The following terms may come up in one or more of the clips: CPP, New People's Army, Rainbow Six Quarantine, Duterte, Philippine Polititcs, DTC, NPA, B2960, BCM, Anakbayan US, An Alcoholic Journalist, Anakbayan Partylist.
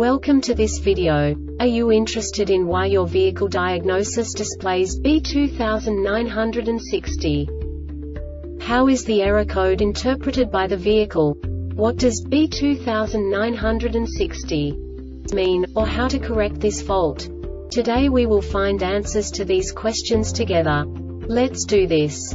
Welcome to this video. Are you interested in why your vehicle diagnosis displays B2960? How is the error code interpreted by the vehicle? What does B2960 mean, or how to correct this fault? Today we will find answers to these questions together. Let's do this.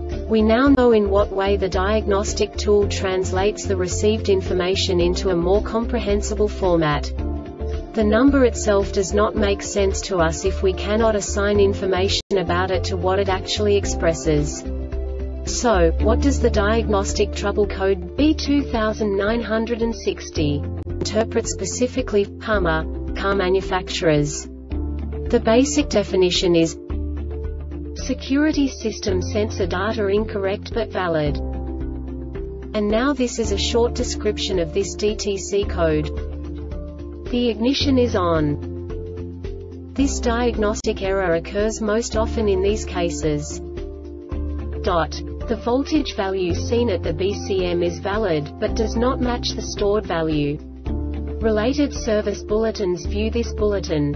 We now know in what way the diagnostic tool translates the received information into a more comprehensible format. The number itself does not make sense to us if we cannot assign information about it to what it actually expresses. So, what does the diagnostic trouble code B2960 interpret specifically for car manufacturers? The basic definition is security system sensor data incorrect but valid. And now this is a short description of this DTC code. The ignition is on. This diagnostic error occurs most often in these cases. The voltage value seen at the BCM is valid, but does not match the stored value. Related service bulletins view this bulletin.